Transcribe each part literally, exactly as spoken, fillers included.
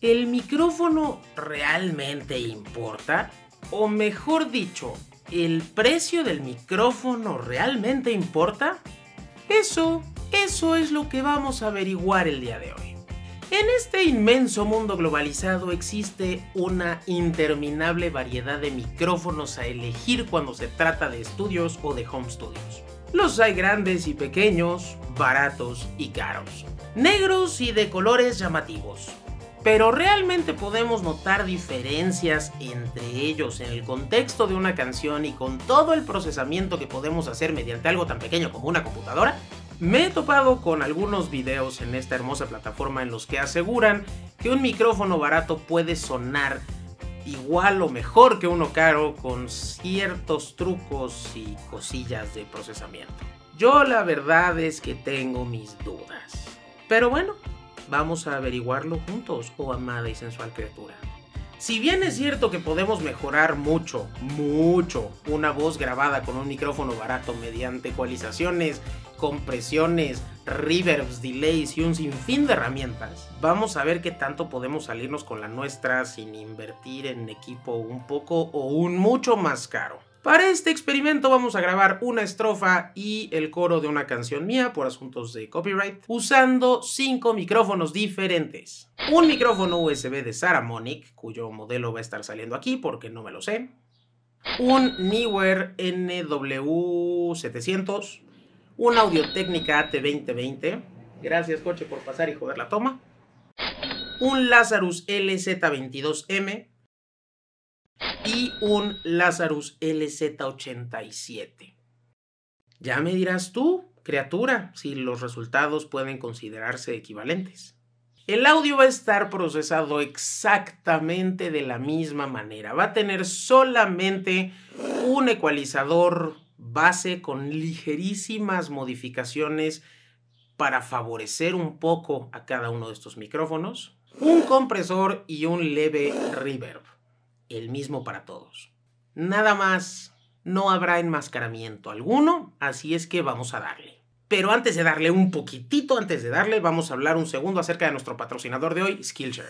¿el micrófono realmente importa? O mejor dicho, ¿el precio del micrófono realmente importa? Eso, eso es lo que vamos a averiguar el día de hoy. En este inmenso mundo globalizado existe una interminable variedad de micrófonos a elegir cuando se trata de estudios o de home studios. Los hay grandes y pequeños, baratos y caros, negros y de colores llamativos. Pero realmente podemos notar diferencias entre ellos en el contexto de una canción, y con todo el procesamiento que podemos hacer mediante algo tan pequeño como una computadora, me he topado con algunos videos en esta hermosa plataforma en los que aseguran que un micrófono barato puede sonar igual o mejor que uno caro con ciertos trucos y cosillas de procesamiento. Yo la verdad es que tengo mis dudas, pero bueno, vamos a averiguarlo juntos, oh amada y sensual criatura. Si bien es cierto que podemos mejorar mucho, mucho una voz grabada con un micrófono barato mediante ecualizaciones, compresiones, reverbs, delays y un sinfín de herramientas, vamos a ver qué tanto podemos salirnos con la nuestra sin invertir en equipo un poco o un mucho más caro. Para este experimento vamos a grabar una estrofa y el coro de una canción mía por asuntos de copyright usando cinco micrófonos diferentes. Un micrófono U S B de Saramonic, cuyo modelo va a estar saliendo aquí porque no me lo sé. Un Neewer N W setecientos. Un Audio-Technica A T veinte veinte. Gracias coche por pasar y joder la toma. Un Lazarus L Z veintidós M. Y un Lazarus L Z ochenta y siete. Ya me dirás tú, criatura, si los resultados pueden considerarse equivalentes. El audio va a estar procesado exactamente de la misma manera. Va a tener solamente un ecualizador base con ligerísimas modificaciones para favorecer un poco a cada uno de estos micrófonos, un compresor y un leve reverb. El mismo para todos. Nada más, no habrá enmascaramiento alguno, así es que vamos a darle. Pero antes de darle, un poquitito antes de darle, vamos a hablar un segundo acerca de nuestro patrocinador de hoy, Skillshare.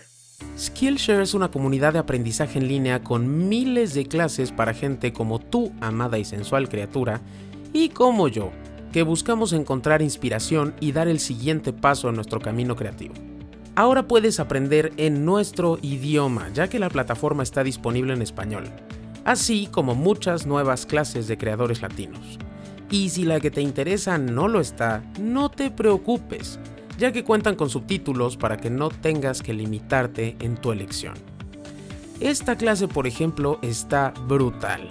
Skillshare es una comunidad de aprendizaje en línea con miles de clases para gente como tú, amada y sensual criatura, y como yo, que buscamos encontrar inspiración y dar el siguiente paso a nuestro camino creativo. Ahora puedes aprender en nuestro idioma, ya que la plataforma está disponible en español, así como muchas nuevas clases de creadores latinos. Y si la que te interesa no lo está, no te preocupes, ya que cuentan con subtítulos para que no tengas que limitarte en tu elección. Esta clase, por ejemplo, está brutal.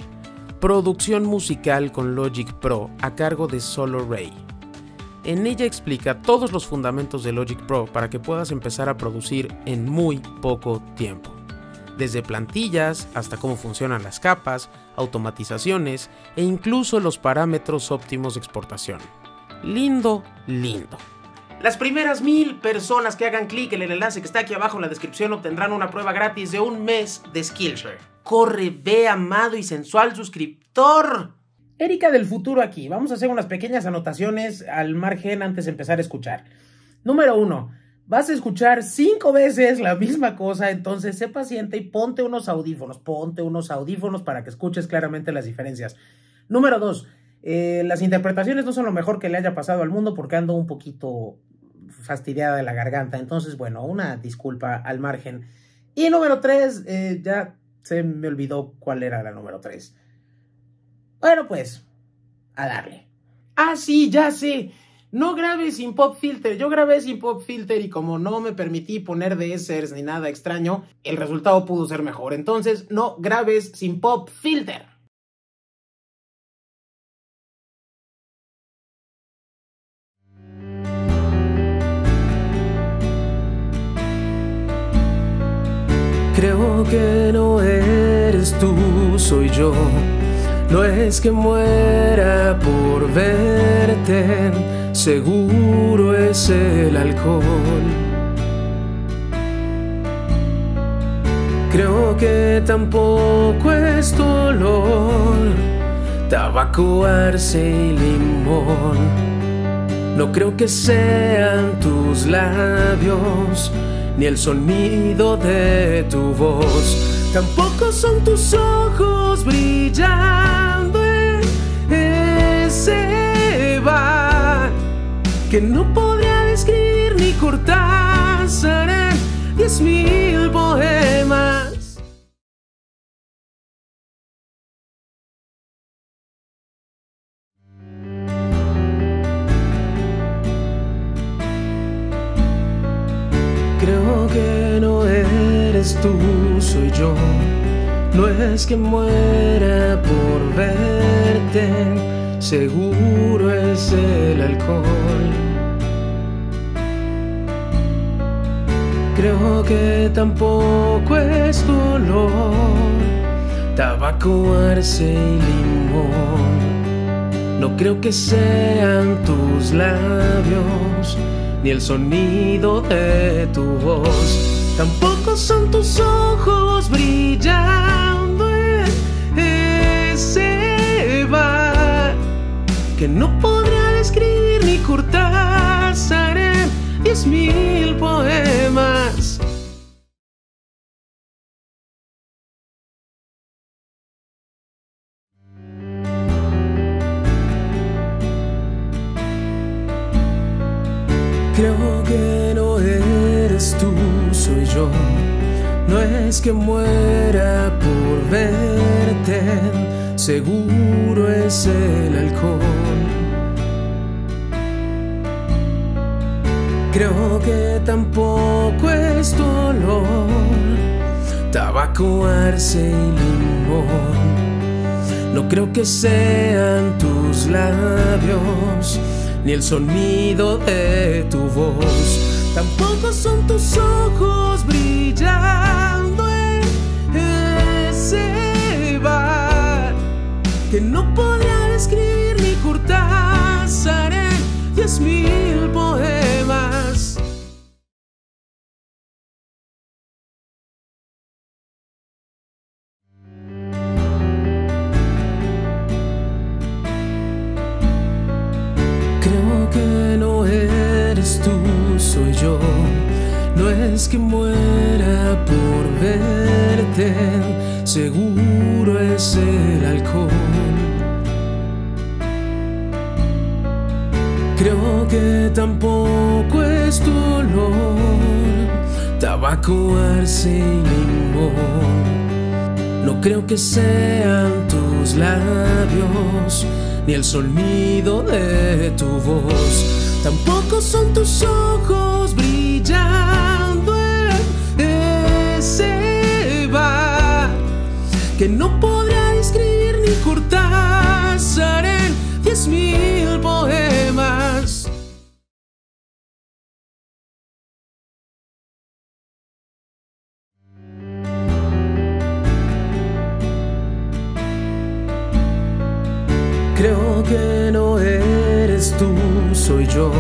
Producción musical con Logic Pro a cargo de Solo Rey. En ella explica todos los fundamentos de Logic Pro para que puedas empezar a producir en muy poco tiempo. Desde plantillas hasta cómo funcionan las capas, automatizaciones e incluso los parámetros óptimos de exportación. Lindo, lindo. Las primeras mil personas que hagan clic en el enlace que está aquí abajo en la descripción obtendrán una prueba gratis de un mes de Skillshare. Corre, ve, amado y sensual suscriptor. Erika del futuro aquí. Vamos a hacer unas pequeñas anotaciones al margen antes de empezar a escuchar. Número uno, vas a escuchar cinco veces la misma cosa, entonces sé paciente y ponte unos audífonos. Ponte unos audífonos para que escuches claramente las diferencias. Número dos, eh, las interpretaciones no son lo mejor que le haya pasado al mundo porque ando un poquito fastidiada de la garganta. Entonces, bueno, una disculpa al margen. Y número tres, eh, ya se me olvidó cuál era la número tres. Bueno, pues, a darle. Ah, sí, ya sé. No grabé sin pop filter. Yo grabé sin pop filter y como no me permití poner de-essers ni nada extraño, el resultado pudo ser mejor. Entonces, no grabes sin pop filter. Creo que no eres tú, soy yo. No es que muera por verte, seguro es el alcohol. Creo que tampoco es tu olor, tabaco, arce y limón. No creo que sean tus labios, ni el sonido de tu voz, tampoco son tus ojos brillando en ese bar que no podría describir ni Cortázar en diez mil poemas. Tú soy yo, no es que muera por verte, seguro es el alcohol. Creo que tampoco es tu olor, tabaco, arce y limón. No creo que sean tus labios, ni el sonido de tu voz. Tampoco son tus ojos brillando en ese bar que no podría describir ni Cortázar en diez mil poemas. Creo que no eres tú, soy yo, no es que muera por verte, seguro es el alcohol. Creo que tampoco es tu olor, tabaco, arce y limón. No creo que sean tus labios, ni el sonido de tu voz. Tampoco son tus ojos brillando en ese bar que no podría describir ni Cortázar en diez mil poemas. Creo que no eres tú, soy yo, no es que muera por verte, seguro es el alcohol. Creo que tampoco es tu olor, tabaco, arce y limón. No creo que sean tus labios, ni el sonido de tu voz. Tampoco son tus ojos brillando en ese bar que no podrá escribir ni Cortázar en diez mil poemas. Creo que no eres tú, soy yo,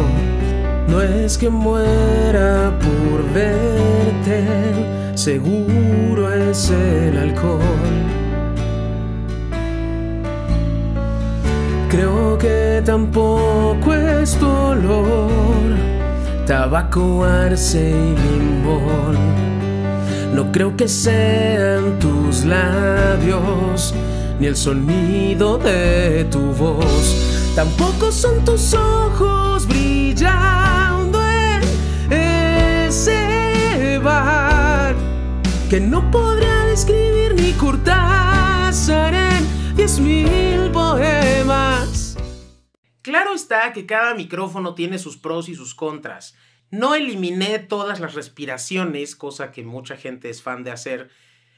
no es que muera por verte, seguro es el alcohol. Creo que tampoco es tu olor, tabaco, arce y limón. No creo que sean tus labios, ni el sonido de tu voz. Tampoco son tus ojos brillando en ese bar que no podrá describir ni Cortázar en diez mil poemas. Claro está que cada micrófono tiene sus pros y sus contras. No eliminé todas las respiraciones, cosa que mucha gente es fan de hacer.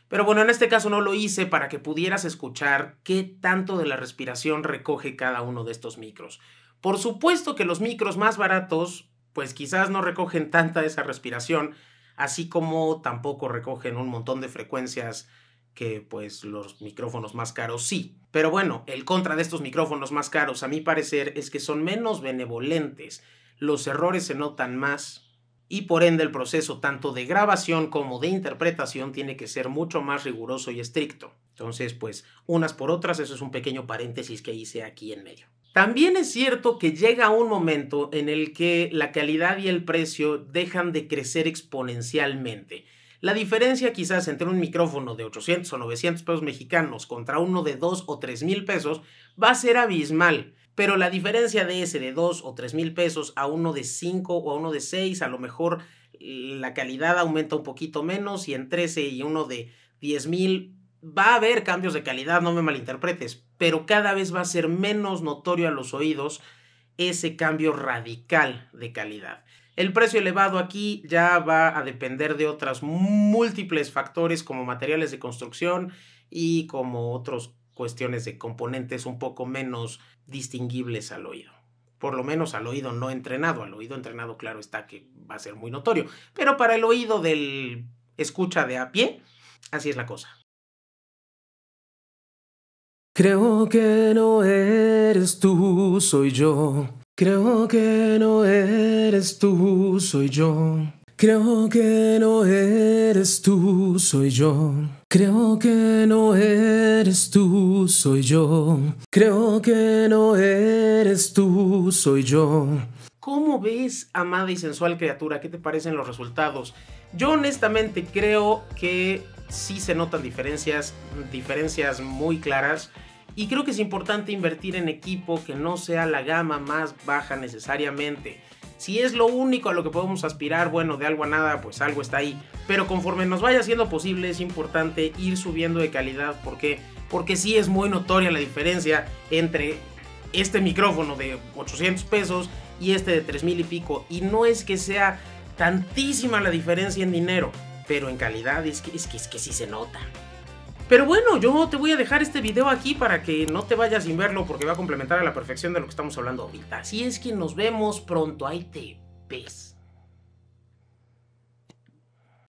Pero bueno, en este caso no lo hice para que pudieras escuchar qué tanto de la respiración recoge cada uno de estos micros. Por supuesto que los micros más baratos, pues quizás no recogen tanta de esa respiración, así como tampoco recogen un montón de frecuencias que pues los micrófonos más caros sí. Pero bueno, el contra de estos micrófonos más caros, a mi parecer, es que son menos benevolentes, los errores se notan más, y por ende el proceso tanto de grabación como de interpretación tiene que ser mucho más riguroso y estricto. Entonces, pues, unas por otras, eso es un pequeño paréntesis que hice aquí en medio. También es cierto que llega un momento en el que la calidad y el precio dejan de crecer exponencialmente. La diferencia quizás entre un micrófono de ochocientos o novecientos pesos mexicanos contra uno de dos o tres mil pesos va a ser abismal, pero la diferencia de ese de dos o tres mil pesos a uno de cinco o a uno de seis, a lo mejor la calidad aumenta un poquito menos, y entre ese y uno de diez mil va a haber cambios de calidad, no me malinterpretes, pero cada vez va a ser menos notorio a los oídos ese cambio radical de calidad. El precio elevado aquí ya va a depender de otros múltiples factores como materiales de construcción y como otras cuestiones de componentes un poco menos distinguibles al oído. Por lo menos al oído no entrenado. Al oído entrenado, claro está que va a ser muy notorio, pero para el oído del escucha de a pie, así es la cosa. Creo que no eres tú, soy yo. Creo que no eres tú, soy yo. Creo que no eres tú, soy yo. Creo que no eres tú, soy yo. Creo que no eres tú, soy yo. ¿Cómo ves, amada y sensual criatura? ¿Qué te parecen los resultados? Yo honestamente creo que sí se notan diferencias, diferencias muy claras, y creo que es importante invertir en equipo que no sea la gama más baja necesariamente. Si es lo único a lo que podemos aspirar, bueno, de algo a nada, pues algo está ahí. Pero conforme nos vaya siendo posible, es importante ir subiendo de calidad. ¿Por qué? Porque sí es muy notoria la diferencia entre este micrófono de ochocientos pesos y este de tres mil y pico. Y no es que sea tantísima la diferencia en dinero, pero en calidad es que, es que, es que sí se nota. Pero bueno, yo te voy a dejar este video aquí para que no te vayas sin verlo, porque va a complementar a la perfección de lo que estamos hablando ahorita. Así es que nos vemos pronto, ahí te ves.